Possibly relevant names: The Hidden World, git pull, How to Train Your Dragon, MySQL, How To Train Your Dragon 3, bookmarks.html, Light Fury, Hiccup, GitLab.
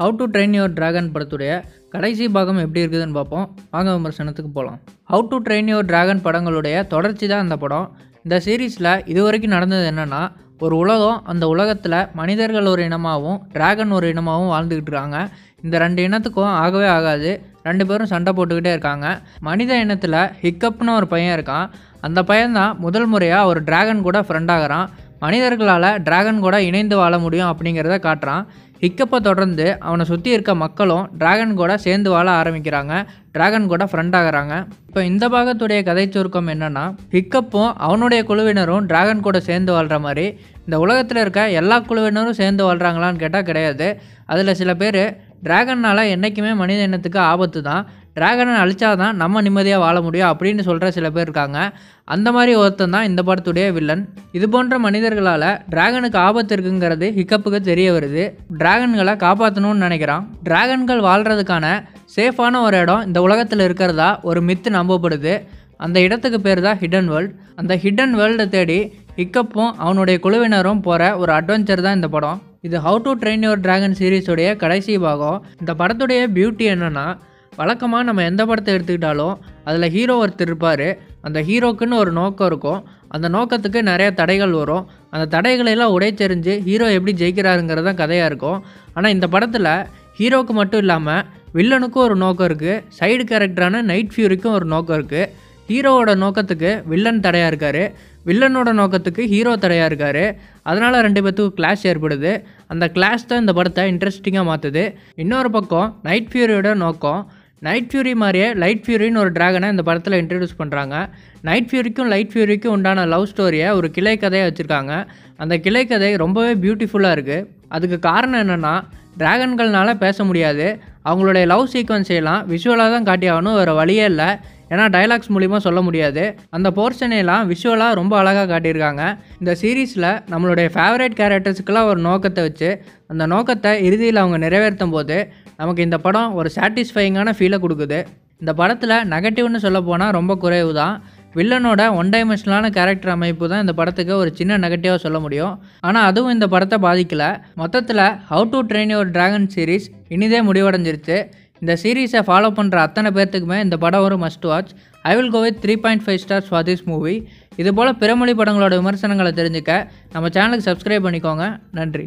How to Train Your Dragon படத்துடைய கடைசி பாகம் எப்படி இருக்குதுன்னு பார்ப்போம். வாங்க விமர்சனத்துக்கு போகலாம். How to Train Your Dragon படங்களுடைய தொடர்ச்சி தான் இந்த படம். இந்த சீரீஸில் இதுவரைக்கும் நடந்தது என்னென்னா, ஒரு உலகம், அந்த உலகத்தில் மனிதர்கள் ஒரு இனமாகவும் டிராகன் ஒரு இனமாகவும் வாழ்ந்துக்கிட்டு இருக்காங்க. இந்த ரெண்டு இனத்துக்கும் ஆகவே ஆகாது, ரெண்டு பேரும் சண்டை போட்டுக்கிட்டே இருக்காங்க. மனித இனத்தில் ஹிக்கப்னு ஒரு பையன் இருக்கான். அந்த பையன்தான் முதல் முறையாக ஒரு டிராகன் கூட ஃப்ரெண்டாகிறான். மனிதர்களால் டிராகன் கூட இணைந்து வாழ முடியும் அப்படிங்கிறத காட்டுறான். ஹிக்கப்பை தொடர்ந்து அவனை சுற்றி இருக்க மக்களும் டிராகன் கூட சேர்ந்து வாழ ஆரம்பிக்கிறாங்க, டிராகன் கூட ஃப்ரெண்ட் ஆகிறாங்க. இப்போ இந்த பாகத்துடைய கதை சுருக்கம் என்னென்னா, ஹிக்கப்பும் அவனுடைய குழுவினரும் டிராகன் கூட சேர்ந்து வாழ்கிற மாதிரி. இந்த உலகத்தில் இருக்க எல்லா குழுவினரும் சேர்ந்து வாழ்கிறாங்களான்னு கேட்டால் கிடையாது. அதில் சில பேர் டிராகனால் என்றைக்குமே மனித இனத்துக்கு ஆபத்து தான், டிராகனை அழிச்சாதான் நம்ம நிம்மதியாக வாழ முடியும் அப்படின்னு சொல்கிற சில பேர் இருக்காங்க. அந்த மாதிரி ஒருத்தன் தான் இந்த படத்துடைய வில்லன். இது போன்ற மனிதர்களால் டிராகனுக்கு ஆபத்து இருக்குங்கிறது ஹிக்கப்புக்கு தெரிய வருது. டிராகன்களை காப்பாற்றணும்னு நினைக்கிறான். டிராகன்கள் வாழ்கிறதுக்கான சேஃபான ஒரு இடம் இந்த உலகத்தில் இருக்கிறதா ஒரு மித்து நம்பப்படுது. அந்த இடத்துக்கு பேர் தான் ஹிடன் வேர்ல்டு. அந்த ஹிடன் வேர்ல்டை தேடி ஹிக்கப்பும் அவனுடைய குழுவினரும் போகிற ஒரு அட்வென்ச்சர் தான் இந்த படம். இது how to train your dragon சீரீஸுடைய கடைசி பாகம். இந்த படத்துடைய பியூட்டி என்னென்னா, வழக்கமாக நம்ம எந்த படத்தை எடுத்துக்கிட்டாலும் அதில் ஹீரோ ஒருத்தர் இருப்பார். அந்த ஹீரோக்குன்னு ஒரு நோக்கம் இருக்கும். அந்த நோக்கத்துக்கு நிறைய தடைகள் வரும். அந்த தடைகளெல்லாம் உடைச்செறிஞ்சு ஹீரோ எப்படி ஜெயிக்கிறாருங்கிறது தான் கதையாக இருக்கும். ஆனால் இந்த படத்தில் ஹீரோவுக்கு மட்டும் இல்லாமல் வில்லனுக்கும் ஒரு நோக்கம் இருக்குது, சைடு கேரக்டரான நைட் ஃபியூரிக்கும் ஒரு நோக்கம் இருக்குது. ஹீரோவோட நோக்கத்துக்கு வில்லன் தடையாக இருக்கார், வில்லனோட நோக்கத்துக்கு ஹீரோ தடையாக இருக்கார். அதனால் ரெண்டு பேர்த்துக்கும் கிளாஷ் ஏற்படுது. அந்த கிளாஷ் தான் இந்த படத்தை இன்ட்ரெஸ்டிங்காக மாற்றுது. இன்னொரு பக்கம் நைட் ஃபியூரியோட நோக்கம், நைட் ஃபியூரி மாதிரியே லைட் ஃபியூரின்னு ஒரு டிராகனை இந்த படத்தில் இன்ட்ரடியூஸ் பண்ணுறாங்க. நைட் ஃபியூரிக்கும் லைட் ஃபியூரிக்கும் உண்டான லவ் ஸ்டோரியை ஒரு கிளை கதையாக வச்சுருக்காங்க. அந்த கிளை கதை ரொம்பவே பியூட்டிஃபுல்லாக இருக்குது. அதுக்கு காரணம் என்னென்னா, டிராகன்கள்னால பேச முடியாது. அவங்களுடைய லவ் சீக்வன்ஸையெல்லாம் விஷுவலாக தான் காட்டியாகணும், வேறு வழியே இல்லை. ஏன்னா டைலாக்ஸ் மூலிமா சொல்ல முடியாது. அந்த போர்ஷனையெல்லாம் விஷுவலாக ரொம்ப அழகாக காட்டியிருக்காங்க. இந்த சீரீஸில் நம்மளுடைய ஃபேவரேட் கேரக்டர்ஸுக்கெல்லாம் ஒரு நோக்கத்தை வச்சு அந்த நோக்கத்தை இறுதியில் அவங்க நிறைவேற்றும் போது நமக்கு இந்த படம் ஒரு சாட்டிஸ்ஃபையிங்கான ஃபீலை கொடுக்குது. இந்த படத்தில் நெகட்டிவ்னு சொல்ல போனால் ரொம்ப குறைவு தான். வில்லனோட ஒன் டைமென்ஷனலான கேரக்டர் அமைப்பு தான் இந்த படத்துக்கு ஒரு சின்ன நெகட்டிவாக சொல்ல முடியும். ஆனால் அதுவும் இந்த படத்தை பாதிக்கலை. மொத்தத்தில் how to train your dragon series இனிதே முடிவடைஞ்சிருச்சு. இந்த சீரீஸை ஃபாலோ பண்ணுற அத்தனை பேர்த்துக்குமே இந்த படம் ஒரு must watch. I will go with 3.5 stars for this movie. இதுபோல் பிறமொழி படங்களோட விமர்சனங்களை தெரிஞ்சுக்க நம்ம சேனலுக்கு சப்ஸ்கிரைப் பண்ணிக்கோங்க. நன்றி.